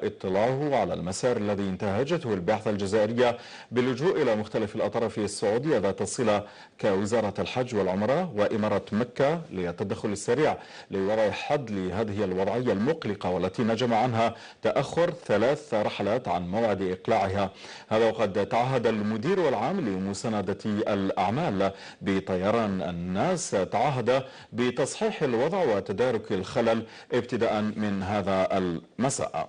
اطلاعه على المسار الذي انتهجته البعثة الجزائرية باللجوء إلى مختلف الأطراف السعودية ذات الصلة كوزارة الحج والعمرة وإمارة مكة للتدخل السريع لوضع حد لهذه الوضعية المقلقة والتي نجم عنها تأخر 3 رحلات عن موعد إقلاعها. هذا وقد تعهد المدير العام لمساندة الأعمال بطيران الناس تعهد بتصحيح الوضع وتدارك الخلل ابتداء من هذا المساء.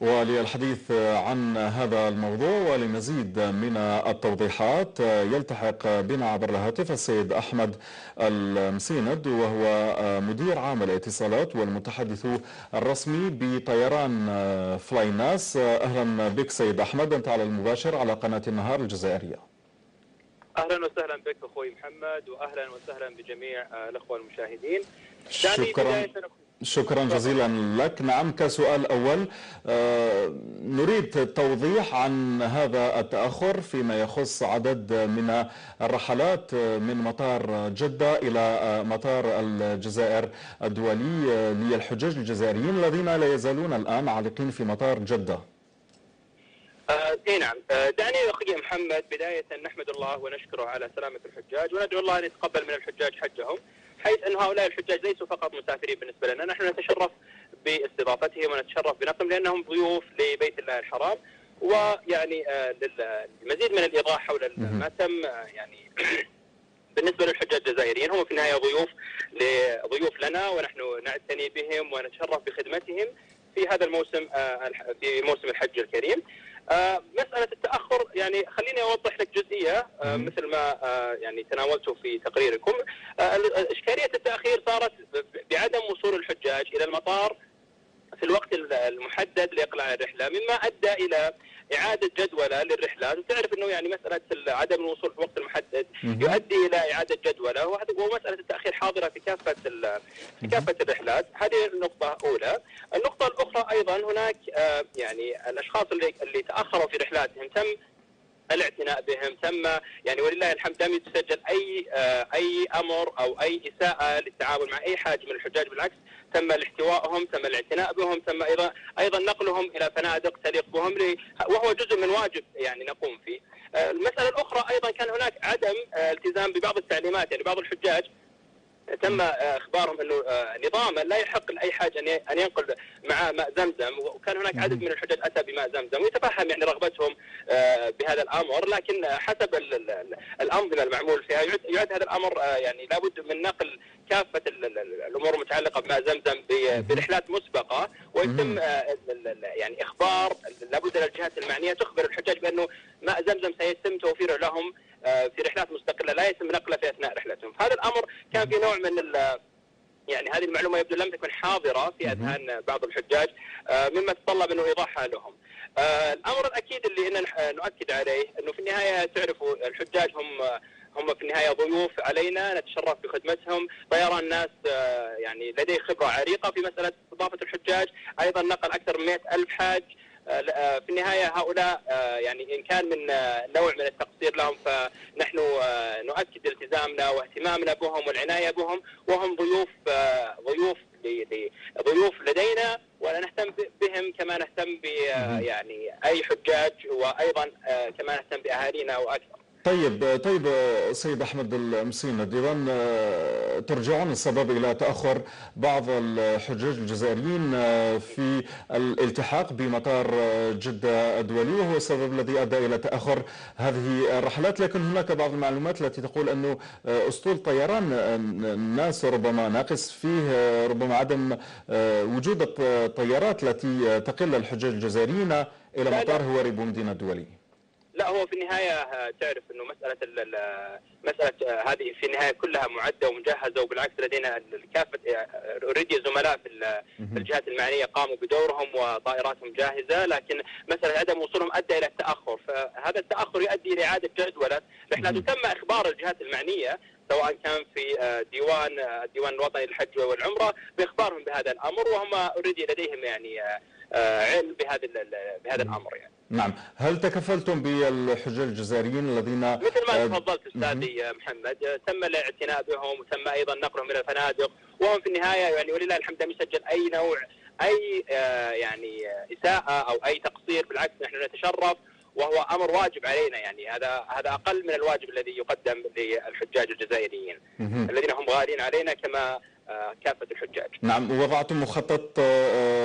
وللحديث عن هذا الموضوع ولمزيد من التوضيحات يلتحق بنا عبر الهاتف السيد أحمد المسند وهو مدير عام الاتصالات والمتحدث الرسمي بطيران فلاي ناس. أهلا بك سيد أحمد، أنت على المباشر على قناة النهار الجزائرية. أهلا وسهلا بك أخوي محمد، وأهلا وسهلا بجميع الأخوة المشاهدين. شكرا جزيلا لك. نعم، كسؤال أول نريد توضيح عن هذا التأخر فيما يخص عدد من الرحلات من مطار جدة إلى مطار الجزائر الدولي للحجاج الجزائريين الذين لا يزالون الآن عالقين في مطار جدة. نعم، دعني يا أخي محمد بداية نحمد الله ونشكره على سلامة الحجاج، وندعو الله أن يتقبل من الحجاج حجهم، حيث أن هؤلاء الحجاج ليسوا فقط مسافرين بالنسبة لنا، نحن نتشرف باستضافتهم ونتشرف بنقدم لأنهم ضيوف لبيت الله الحرام. ويعني المزيد من الإيضاح حول ما تم يعني بالنسبة للحجاج الجزائريين، هم في النهاية ضيوف لنا ونحن نعتني بهم ونتشرف بخدمتهم في هذا الموسم، في موسم الحج الكريم. مسألة التأخر يعني خليني أوضح لك جزئية مثل ما يعني تناولته في تقريركم. إشكالية التأخير صارت بعدم وصول الحجاج إلى المطار في الوقت المحدد لإقلاع الرحلة، مما أدى إلى إعادة جدولة للرحلات. وتعرف أنه يعني مسألة عدم الوصول في الوقت المحدد يؤدي إلى إعادة جدولة، ومسألة التأخير حاضرة في كافة الرحلات. هذه النقطة أولى. النقطة الأخرى أيضا هناك يعني الأشخاص اللي تأخروا في رحلاتهم تم الاعتناء بهم، تم يعني ولله الحمد لم يتسجل أي أمر أو أي إساءة للتعامل مع أي حاج من الحجاج، بالعكس تم احتوائهم، تم الاعتناء بهم، تم أيضا نقلهم إلى فنادق تليق بهم، وهو جزء من واجب يعني نقوم فيه. المسألة الأخرى أيضا كان هناك عدم التزام ببعض التعليمات، يعني بعض الحجاج تم اخبارهم انه نظاما لا يحق لاي حاج ان ينقل معه ماء زمزم، وكان هناك عدد من الحجاج اتى بماء زمزم، ويتفهم يعني رغبتهم بهذا الامر، لكن حسب الانظمه المعمول فيها يعد هذا الامر يعني لابد من نقل كافه الامور المتعلقه بماء زمزم برحلات مسبقه، ويتم يعني اخبار، لابد للجهات المعنيه تخبر الحجاج بانه ماء زمزم سيتم توفيره لهم في رحلات مستقله، لا يتم نقله في اثناء رحلتهم. هذا الامر كان في نوع من يعني هذه المعلومه يبدو لم تكن حاضره في اذهان بعض الحجاج، مما تطلب انه ايضاحها لهم. الامر الاكيد اللي اننا نؤكد عليه انه في النهايه تعرفوا الحجاج هم في النهايه ضيوف علينا، نتشرف بخدمتهم. طيران ناس يعني لديه خبره عريقه في مساله استضافه الحجاج، ايضا نقل اكثر من 100,000 حاج. في النهاية هؤلاء يعني إن كان من نوع من التقصير لهم فنحن نؤكد التزامنا واهتمامنا بهم والعناية بهم، وهم ضيوف لدينا، ولا نهتم بهم كما نهتم ب يعني أي حجاج، وأيضا كما نهتم بأهالينا وأكثر. طيب سيد أحمد المسند، إذا ترجعون السبب إلى تأخر بعض الحجاج الجزائريين في الالتحاق بمطار جدة الدولي، وهو السبب الذي أدى إلى تأخر هذه الرحلات، لكن هناك بعض المعلومات التي تقول أنه أسطول طيران الناس ربما ناقص فيه، ربما عدم وجود الطيارات التي تقل الحجاج الجزائريين إلى مطار هواري بومدين الدولي. لا، هو في النهاية تعرف أنه مسألة هذه في النهاية كلها معدة ومجهزة، وبالعكس لدينا الكافة أوريدي زملاء في الجهات المعنية قاموا بدورهم وطائراتهم جاهزة، لكن مسألة عدم وصولهم أدى إلى التأخر، فهذا التأخر يؤدي إلى إعادة جدولة رحلات. وتم إخبار الجهات المعنية سواء كان في الديوان الوطني للحج والعمرة بإخبارهم بهذا الأمر، وهم أوريدي لديهم يعني علم بهذا الأمر يعني. نعم، هل تكفلتم بالحجاج الجزائريين الذين مثل ما تفضلت استاذي محمد تم الاعتناء بهم، وتم ايضا نقلهم الى الفنادق وهم في النهايه يعني ولله الحمد لم يسجل اي نوع اي يعني اساءه او اي تقصير، بالعكس نحن نتشرف وهو امر واجب علينا، يعني هذا اقل من الواجب الذي يقدم للحجاج الجزائريين الذين هم غالين علينا كما كافة الحجاج. نعم، وضعتم مخطط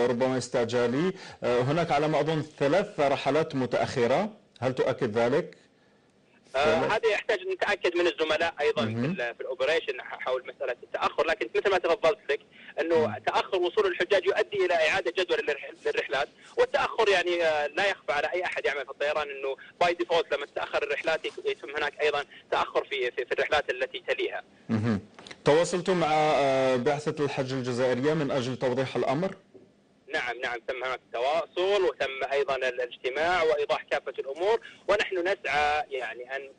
ربما استعجالي، هناك على ما أظن 3 رحلات متأخرة، هل تؤكد ذلك؟ هذا يحتاج أن نتأكد من الزملاء أيضا في الأوبريشن حول مسألة التأخر، لكن مثل ما تفضلت لك أنه تأخر وصول الحجاج يؤدي إلى إعادة جدول للرحلات، والتأخر يعني لا يخفى على أي أحد يعمل في الطيران أنه باي ديفولت لما تتأخر الرحلات يتم هناك أيضا تأخر في الرحلات التي تليها. تواصلتم مع بعثة الحج الجزائرية من أجل توضيح الأمر؟ نعم، تم هناك التواصل وتم أيضا الاجتماع وإيضاح كافة الأمور، ونحن نسعى يعني أن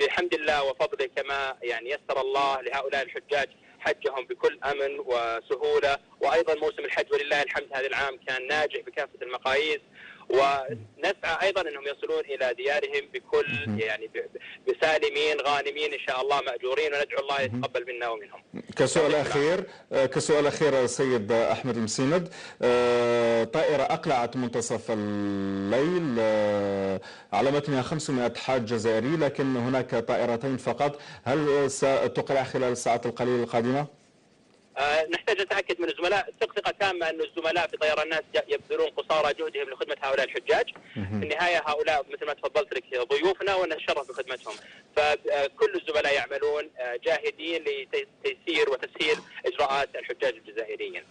بحمد الله وفضله كما يعني يسر الله لهؤلاء الحجاج حجهم بكل أمن وسهولة، وأيضا موسم الحج ولله الحمد هذا العام كان ناجح بكافة المقاييس، ونسعى أيضا أنهم يصلون إلى ديارهم بكل يعني بسالمين غانمين إن شاء الله مأجورين، وندعو الله يتقبل منا ومنهم. كسؤال أخير السيد أحمد المسند، طائرة أقلعت منتصف الليل على متنها 500 حاج جزائري، لكن هناك طائرتين فقط، هل ستقلع خلال الساعات القليلة القادمة؟ نحتاج نتأكد من الزملاء، ثقة تامة أن الزملاء في طيران ناس يبذلون قصارى جهدهم لخدمة هؤلاء الحجاج، في النهاية هؤلاء مثل ما تفضلت لك ضيوفنا ونتشرف بخدمتهم، فكل الزملاء يعملون جاهدين لتيسير وتسهيل إجراءات الحجاج الجزائريين.